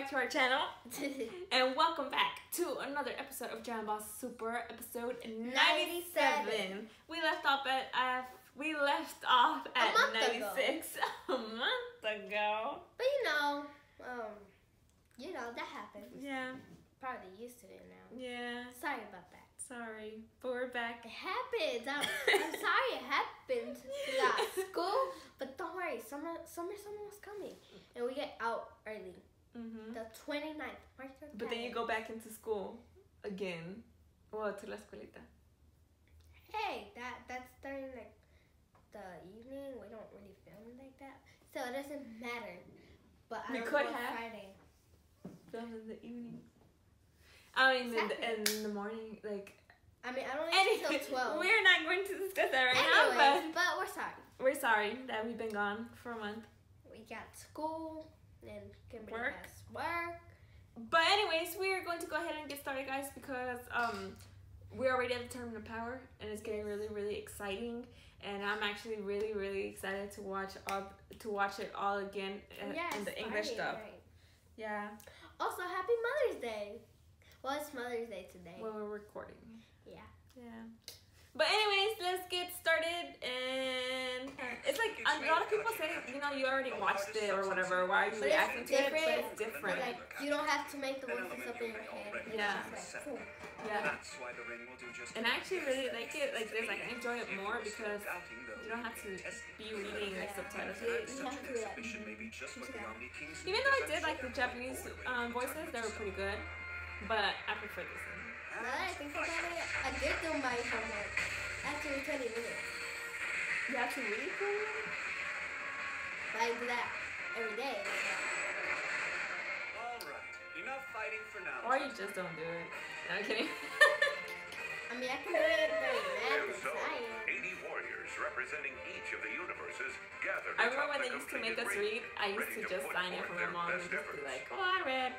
back to our channel and welcome back to another episode of Jam Boss Super, episode 97. We left off at 96 a month ago. But you know that happens. Yeah, probably used to it now. Yeah, sorry about that. Sorry, but we're back. It happens. I'm sorry it happened. Yeah, school, but don't worry. Summer was coming, and we get out early. The 29th. But then you go back into school again. Well, to la escuelita. Hey, that's during like the evening. We don't really film like that, so it doesn't matter. But we could have Friday. That was the evening. I mean, in the morning, like. I mean, I don't even till 12. We're not going to discuss that right now, but we're sorry. We're sorry that we've been gone for a month. We got school and Kimberly has work. But anyways, we are going to go ahead and get started, guys, because we're already at the Tournament of Power, and it's getting really, really exciting. And I'm actually really, really excited to watch it all again in the English stuff. Right. Yeah. Also, happy Mother's Day. Well, it's Mother's Day today. Well, we're recording. Yeah. Yeah. But anyways, let's get started. And it's like a lot of people say, you know, you already watched it or whatever. Why are you reacting to it? But it's different. Like, you don't have to make the voices up in your head. Yeah. Yeah. And I actually really like it. Like this, I enjoy it more because you don't have to be reading like subtitles. You have to do that. Even though I did like the Japanese voices, they were pretty good. But I prefer this one. Now that I think about it, I did do my homework after 20 minutes. You have to read for me? But I do that every day. Alright, enough fighting for now. Or you just don't do it. No, I'm kidding. I mean, I can do it very math and science. 80 warriors representing each of the universes gathered. I remember when they used to make us read, I used to just sign it for my mom and just be like, oh, I read.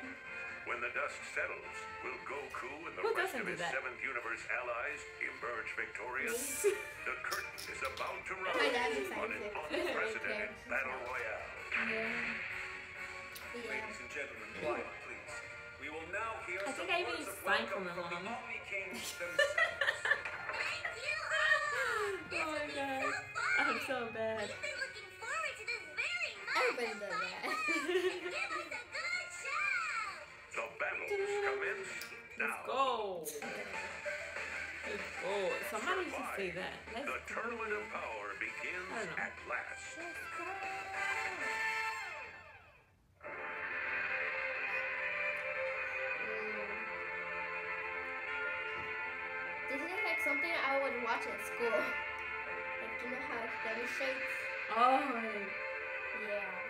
When the dust settles, will Goku and the rest of his 7th universe allies emerge victorious? The curtain is about to rise on an unprecedented battle royale. Yeah. Ladies and gentlemen, quiet, please. We will now hear some words of welcome from the Omni-Kings themselves. Thank you, Rob! Oh my god, I'm so bad. We've been looking forward to this very much. Everybody does that. The battles commence now. Let's go. Let's go. Somebody should say that. Let's the Tournament of Power begins at last. Let's go. This is like something I would watch at school. Like, you know how it demonstrates? Oh, right. Yeah.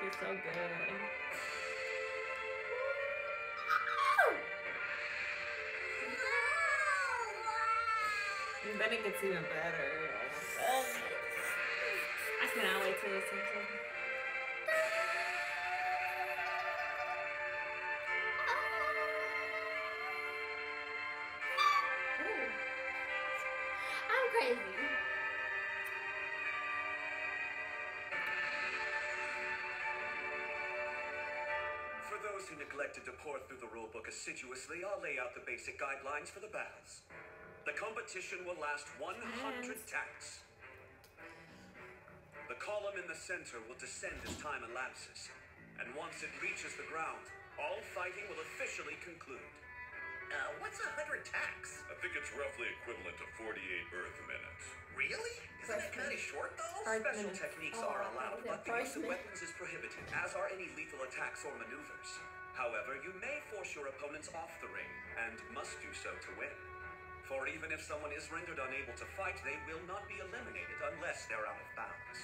It's so good. And then it gets even better. I cannot wait to listen to it. Those who neglected to pore through the rulebook assiduously, I'll lay out the basic guidelines for the battles. The competition will last 100 tacks. The column in the center will descend as time elapses, and once it reaches the ground, all fighting will officially conclude. What's 100 tacks? I think it's roughly equivalent to 48 Earth minutes. Really? Isn't that kind of short, though? Special techniques are allowed, but the use of weapons is prohibited, as are any lethal attacks or maneuvers. However, you may force your opponents off the ring, and must do so to win. For even if someone is rendered unable to fight, they will not be eliminated unless they're out of bounds.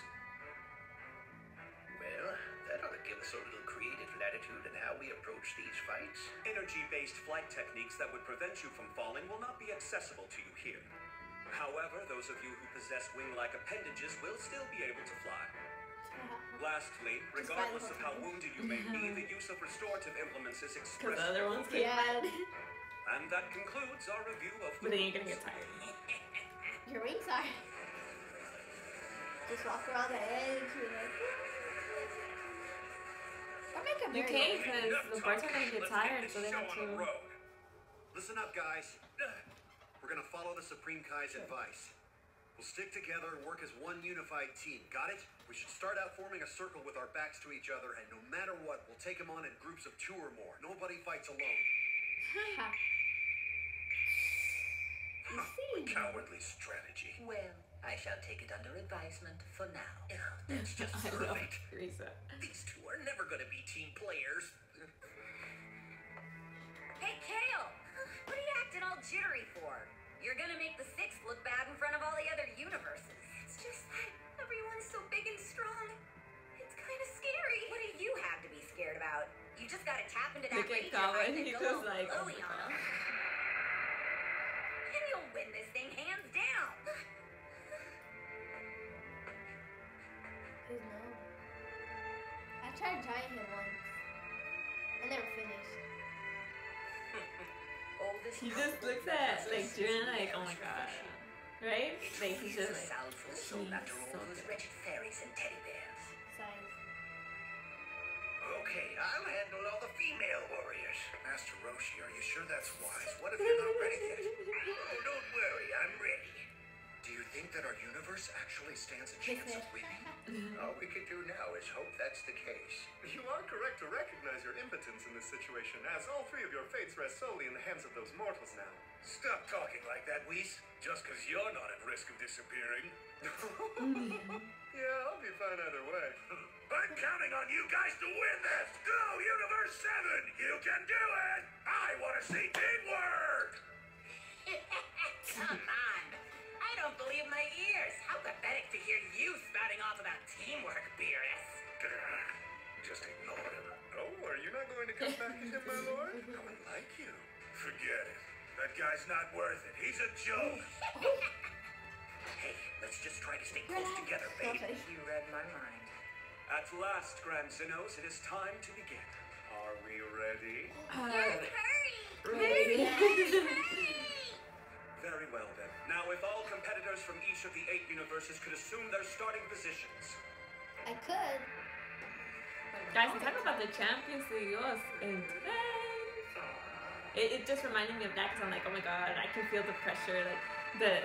Well, that ought to give us a little creative latitude in how we approach these fights. Energy-based flight techniques that would prevent you from falling will not be accessible to you here. However, those of you who possess wing-like appendages will still be able to fly. Lastly, regardless of how wounded you may be, the use of restorative implements is expressed. And that concludes our review of the... But then you're gonna get tired. Your wings are... just walk around the edge. Or make a barrier. You can, because the birds are going to get tired, so they have to... Listen up, guys. We're going to follow the Supreme Kai's advice. We'll stick together and work as one unified team. Got it? We should start out forming a circle with our backs to each other, and no matter what, we'll take them on in groups of 2 or more. Nobody fights alone. A cowardly strategy. Well, I shall take it under advisement for now. Oh, that's just perfect. These two are never going to be team players. Hey, Kale! What are you acting all jittery for? You're gonna make the 6th look bad in front of all the other universes. It's just that everyone's so big and strong. It's kind of scary. What do you have to be scared about? You just gotta tap into that rage and he goes like, oh my God. And you'll win this thing hands down. Who's no? I tried Giant Hill once. I never finished. He just looks at like Jiren like, oh my God, right? Like he's just like, he's so good. Okay, I'll handle all the female warriors. Master Roshi, are you sure that's wise? What if you're not ready yet? Oh, don't worry, I'm ready. Do you think that our universe actually stands a chance of winning? All we can do now is hope that's the case. You are correct to recognize your impotence in this situation, as all 3 of your fates rest solely in the hands of those mortals now. Stop talking like that, Whis. Just because you're not at risk of disappearing. Yeah, I'll be fine either way. I'm counting on you guys to win this! Go, Universe 7! You can do it! I want to see teamwork! Come on! I don't believe my ears. How pathetic to hear you spouting off about teamwork, Beerus. Just ignore him. Oh, are you not going to come back to him, my lord? No one like you. Forget it. That guy's not worth it. He's a joke. Hey, let's just try to stay close together, baby. You read my mind. At last, Grand Zenos, it is time to begin. Are we ready? Hurry! Hurry! Very well, then. Now, if all competitors from each of the 8 universes could assume their starting positions. I could. Guys, talk about the Champions League and it just reminded me of that, because I'm like, oh my God, I can feel the pressure, like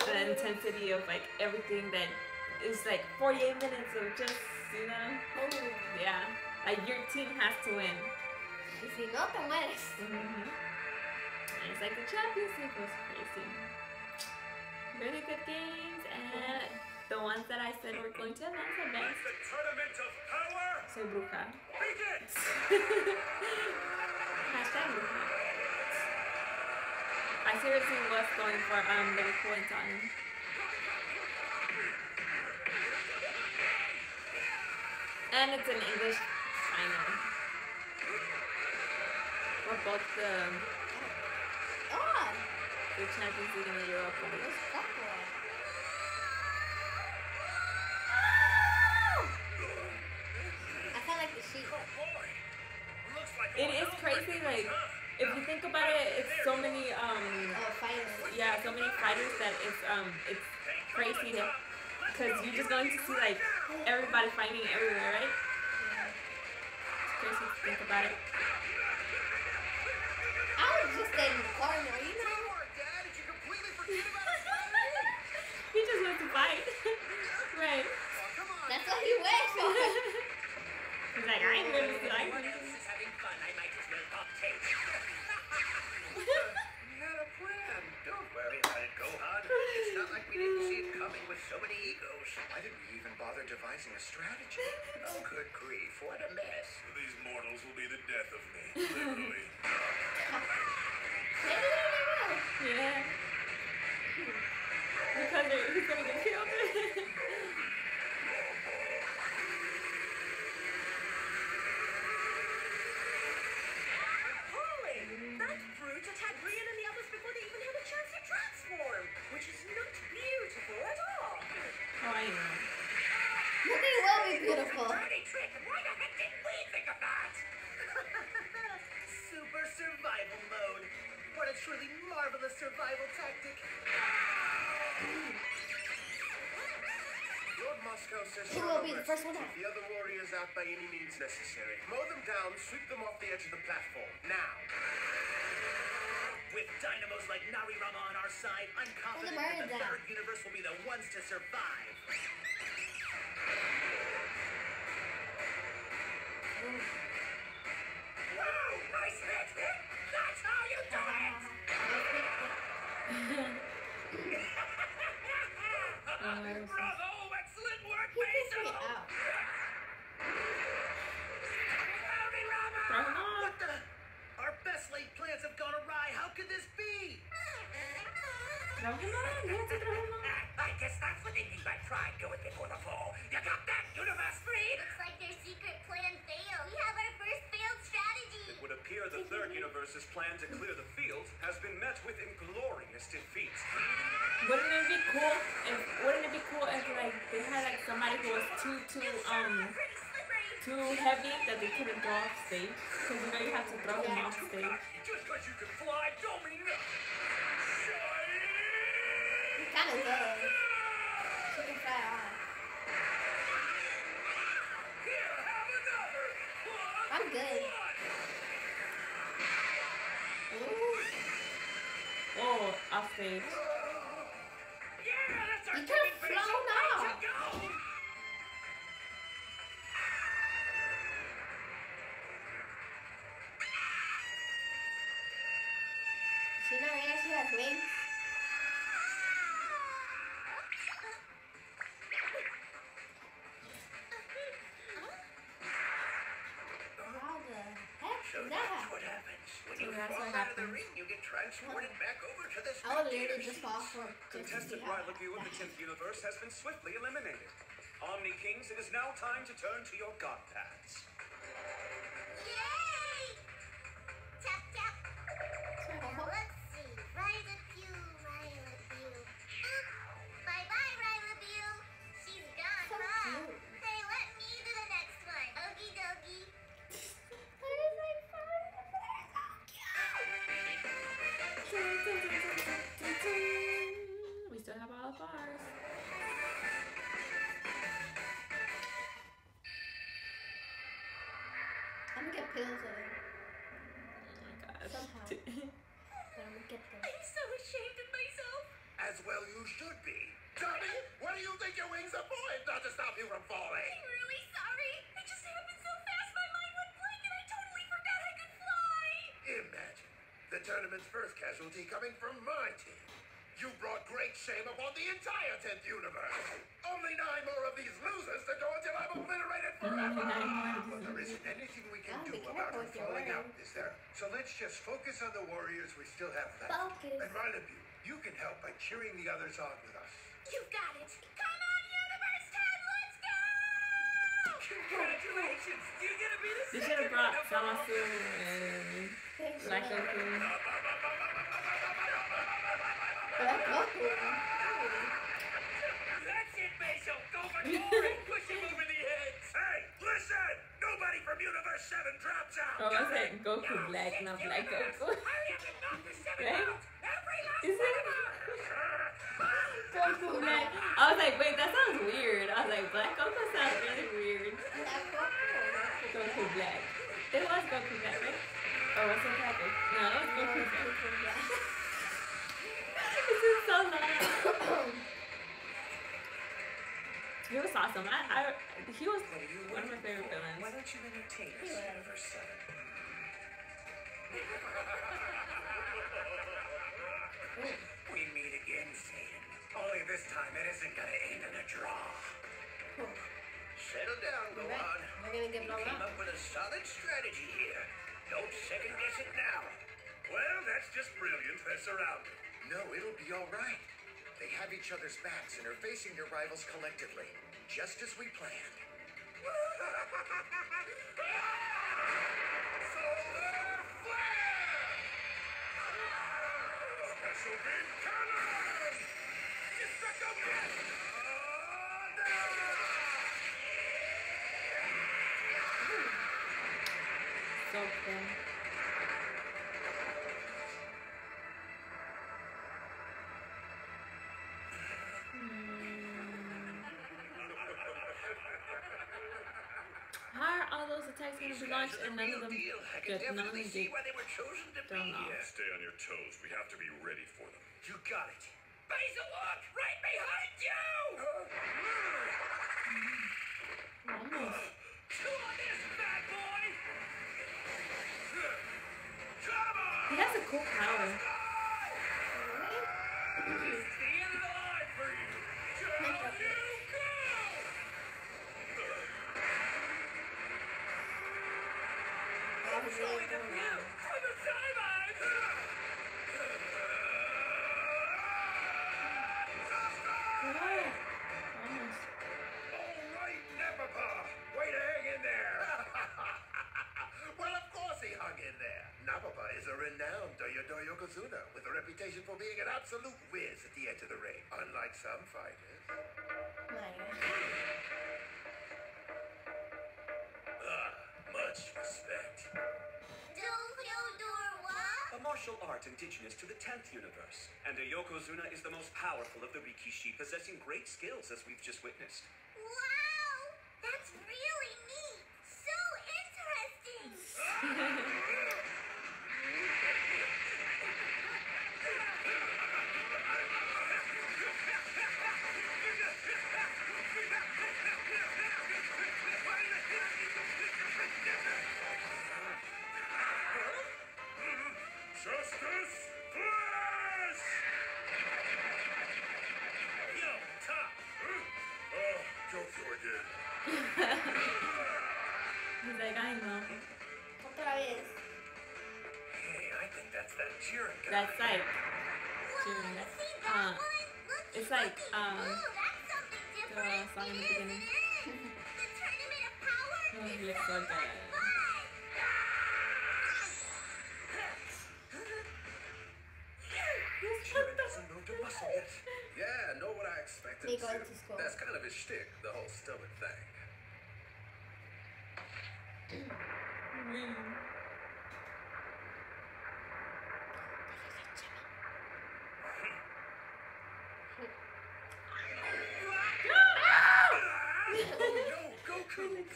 the intensity of like everything that is like 48 minutes of just, you know, yeah, like your team has to win. If you go, then win. It's like the Champions League was crazy. Really good games, and the ones that I said were going to announce are best. It's the Tournament of Power! Soy bruja. Begin! Hashtag bruja. I seriously was going for the points on him. And it's in English, I know. For both the... The Champions League and the Europa League. It is crazy, like, if you think about it, it's so many, yeah, so many fighters that it's crazy that, because you're just going to see, like, everybody fighting everywhere, right? It's crazy to think about it. I was just saying, you know? He just went to fight. Right. That's what he went for. He's like, I ain't going to fight. Why did we even bother devising a strategy? Oh, good grief, what a mess. These mortals will be the death of me, literally. Yeah. Because he's gonna get killed. Holy! That brute attacked Rian and the others before they even had a chance to transform, which is not beautiful at all. Oh, I know. But they will be beautiful. Dirty trick! Why the heck didn't we think of that? Super survival mode. What a truly marvelous survival tactic. Your He will be the first one out. The other warriors out by any means necessary. Mow them down, sweep them off the edge of the platform. Now. With dynamos like Narirama on our side, I'm confident that the third universe will be the ones to survive. Wow, nice hit! That's how you do it! Bravo, excellent work, Mason! Narirama! What the? Our best laid plans have gone awry. How could this be? I guess that's what they mean by pride going before the fall. You got that, universe free? Looks like their secret plan failed. We have our first failed strategy. It would appear the third universe's plan to clear the field has been met with inglorious defeat. Wouldn't it be cool if like they had like somebody who was too heavy that they couldn't go off stage? Because you know you have to throw them off stage. Just because you can fly don't mean nothing. You kind of does. She can fly on. Here, have another. I'm good. Ooh. Oh, off stage. Yeah, that's our you could have flown off. She never actually has wings. How the heck so is that? That's what happens. When you fall out of the ring, you get transported back over to this. I would literally just fall for it. Contested rival view of the 10th universe has been swiftly eliminated. Omni Kings, it is now time to turn to your god paths. Yay! Tap, tap. Let's see. Violet View, Violet View. Bye bye, Violet View. She's gone, so huh? Hey, let me do the next one. Okie dokie. We still have all of ours. I'm gonna get pills of it. Somehow. I'm so ashamed of myself. As well you should be. Tommy, what do you think your wings are for if not to stop you from falling? I'm really sorry. It just happened so fast my mind went blank and I totally forgot I could fly. Imagine. The tournament's first casualty coming from my team. You brought great shame upon the entire 10th universe. Only 9 more of these losers to go until I'm obliterated forever. But there isn't anything we can do about her falling out, is there? So let's just focus on the warriors we still have left. Focus. And right of you, you can help by cheering the others on with us. You got it. Come on, Universe 10, let's go! Congratulations, you're gonna be the second. They should have brought Samasu and Black Goku. That's it, Basil. Go for more and push him over the edge. Hey, listen! Nobody from Universe 7 drops out. Oh, what's that? Goku Black, not Black Goku. Hurry up and knock the 7 out. Every last one of them. Goku Black. I was like, wait, that sounds weird. I was like, Black Goku sounds really weird. Goku Black. It was Goku Black, right? Oh, what's that happening? No, it was Goku Black. This is so nice. He was awesome. He was one of my favorite villains. Why don't you entertain us, Universe 7? We meet again, Satan. Only this time it isn't going to end in a draw. Settle down, go on. You came up with a solid strategy here. Don't second guess it now. Well, that's just brilliant. They're surrounded. No, it'll be all right. They have each other's backs and are facing their rivals collectively, just as we planned. Solar flare! Special beam cannon! Destructible! So cool. attacks going to be launched, and none of them get thrown off. Stay on your toes. We have to be ready for them. You got it. Basil, look! Right behind you! Almost. Two on this, bad boy! Come on! He has a cool power. Stand alive for you! Down you go! I'm showing them you from the sidelines! Napapa is a renowned Yokozuna with a reputation for being an absolute whiz at the edge of the ring, unlike some fighters. Much respect. A martial art indigenous to the 10th universe, and a Yokozuna is the most powerful of the Rikishi, possessing great skills as we've just witnessed. Wow! That's really neat! So interesting! That's like, it's like, the song in the beginning. The Tournament of Power is so much fun! Jiren doesn't move the muscle yet. Yeah, know what I expected to. That's kind of his shtick, the whole stomach thing.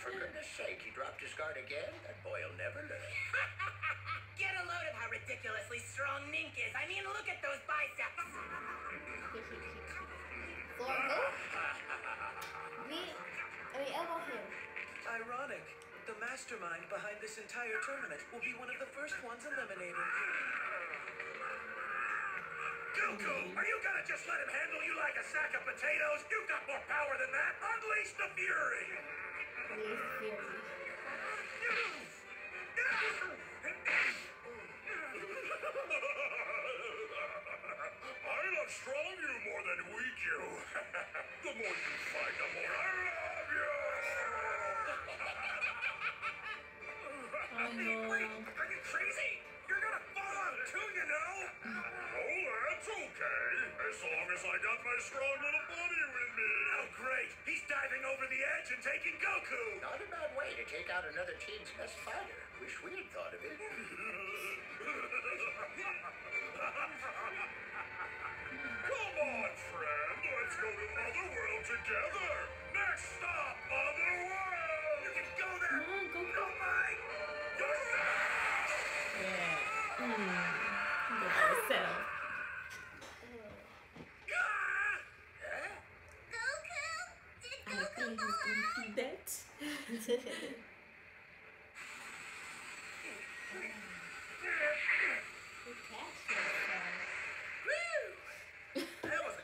For goodness sake, he dropped his guard again. That boy'll never learn. Get a load of how ridiculously strong Mink is. I mean, look at those biceps. For who? We elbow him. Ironic. The mastermind behind this entire tournament will be one of the first ones eliminated. Goku, are you gonna just let him handle you like a sack of potatoes? You've got more power than that. Unleash the fury. I love strong you more than weak you. The more you fight, the more I love you. Wait, are you crazy? You're gonna fall on too, you know? Oh, that's okay. As long as I got my strong little buddy with me. Oh, great. He's diving over the edge and taking Goku. Not a bad way to take out another team's best fighter. Wish we had thought of it. Come on, friend. Let's go to Otherworld together. Next stop, Otherworld. You can go there. No, Mike. Yourself. Yeah. Yourself. That. That was a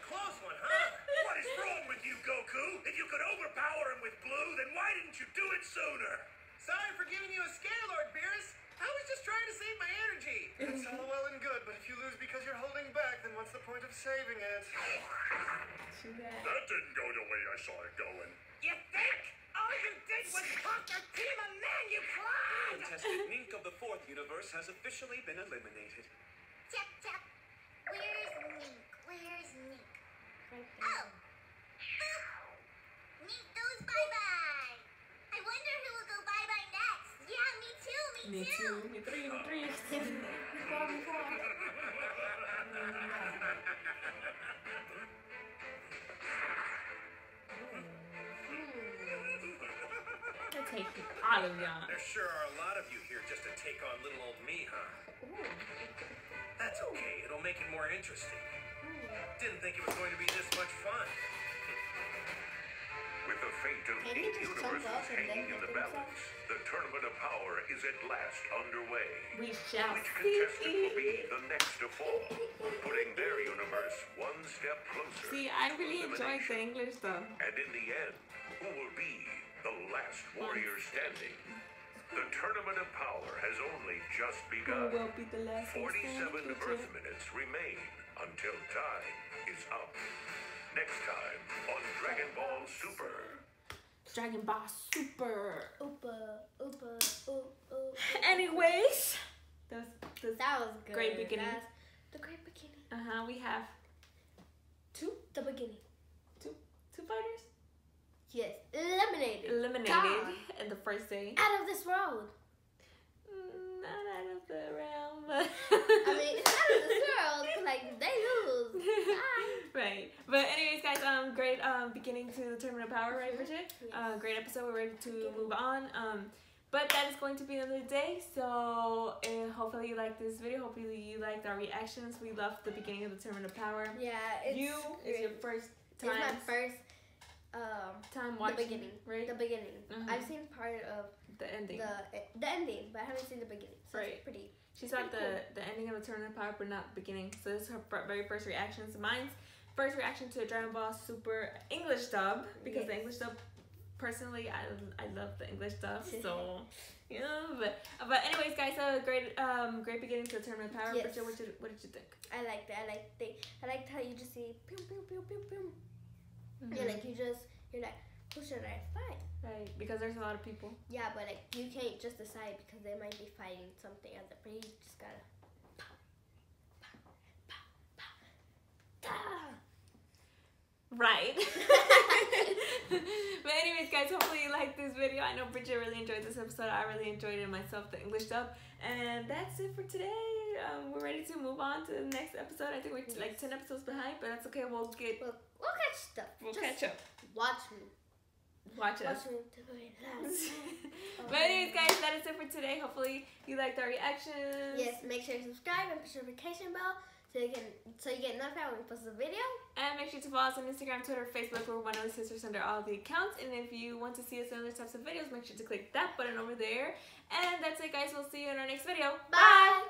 close one, huh? What is wrong with you, Goku? If you could overpower him with blue, then why didn't you do it sooner? Sorry for giving you a scare, Lord Beerus. I was just trying to save my energy. That's all well and good, but if you lose because you're holding back, then what's the point of saving it? That didn't go the way I saw it going. You think? All you did was talk your team of men, you clown! Contestant Mink of the 4th universe has officially been eliminated. Tap, tap. Where's Mink? Where's Mink? Oh! Mink goes bye-bye. I wonder who will go bye-bye next. Yeah, me too, me too. Me three. Before. take you out of y'all. There sure are a lot of you here just to take on little old me, huh? Ooh. That's okay. It'll make it more interesting. Didn't think it was going to be this much fun. With the fate of 8 universes hanging in the balance, the Tournament of Power is at last underway. We shall see. Which contestant will be the next to fall, putting their universe one step closer. See, I really enjoy the English though. And in the end, who will be the last warrior standing? The Tournament of Power has only just begun. Who will be the last 47 Earth minutes remain until time is up. Next time on Dragon Ball Super. Dragon Ball Super. Anyways, that was good. Great beginning. That's the great beginning. We have two fighters. Yes, eliminated. Eliminated in the first day. Out of this world. Not out of the realm, but I mean, it's out of this world. Like they lose. Right. But anyways, guys, great beginning to the Tournament of Power, right, Bridget? Yes. Great episode. We're ready to move on. But that is going to be another day. So hopefully you liked this video. Hopefully you liked our reactions. We loved the beginning of the Tournament of Power. Yeah, it's your first time. It's my first time watching the beginning, right? The beginning. I've seen part of the ending. The ending, but I haven't seen the beginning. So right. It's pretty. She saw the ending of the Tournament of Power, but not the beginning. So this is her very first reaction. So mine's first reaction to a Dragon Ball Super English dub, because the English dub, personally, I love the English dub. So yeah, but anyways, guys, so great great beginning to the Tournament of Power. Yes. Bridget, what did you think? I liked it. I liked how you just see pew pew pew pew pew. Yeah, like you're like, who should I fight? Right, because there's a lot of people. Yeah, but like you can't just decide because they might be fighting something else. But you just gotta pow, pow, pow, pow, right. But anyways, guys, hopefully you liked this video. I know Bridget really enjoyed this episode. I really enjoyed it myself, the English dub. And that's it for today. We're ready to move on to the next episode. I think we're like 10 episodes behind, but that's okay. We'll catch stuff. We'll catch up. Watch us. But anyways, guys, that is it for today. Hopefully you liked our reactions. Yes, make sure you subscribe and push the notification bell so you get notified when we post a video. And make sure to follow us on Instagram, Twitter, Facebook. We're one of the sisters under all the accounts. And if you want to see us in other types of videos, make sure to click that button over there. And that's it, guys. We'll see you in our next video. Bye.